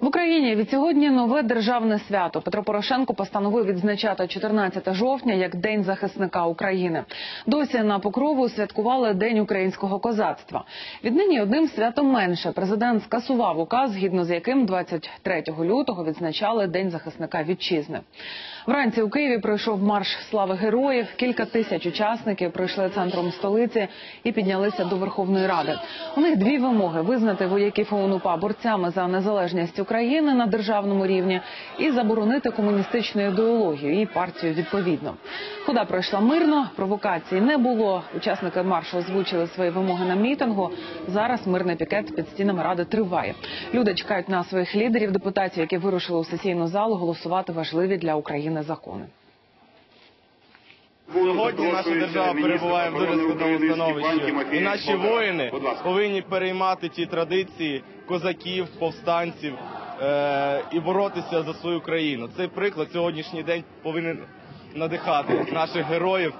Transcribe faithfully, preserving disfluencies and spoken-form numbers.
В Україні від сьогодні нове державне свято. Петро Порошенко постановив відзначати чотирнадцяте жовтня як День захисника України. Досі на Покрову святкували День українського козацтва. Віднині одним святом менше. Президент скасував указ, згідно з яким двадцять третього лютого відзначали День захисника вітчизни. Вранці у Києві пройшов марш слави героїв. Кілька тисяч учасників пройшли центром столиці і піднялися до Верховної Ради. У них дві вимоги – визнати вояків ОУН-УПА борцями за незалежність України на державному рівні і заборонити комуністичну ідеологію і партію відповідно. Хода пройшла мирно, провокацій не було. Учасники маршу озвучили свої вимоги на мітингу. Зараз мирний пікет під стінами Ради триває. Люди чекають на своїх лідерів, депутатів, які вирушили у сесійну залу голосувати важливі для України закони. Сьогодні наша держава перебуває в дуже складному становищі, і наші воїни повинні переймати ті традиції козаків, повстанців е і боротися за свою країну. Цей приклад сьогоднішній день повинен надихати наших героїв.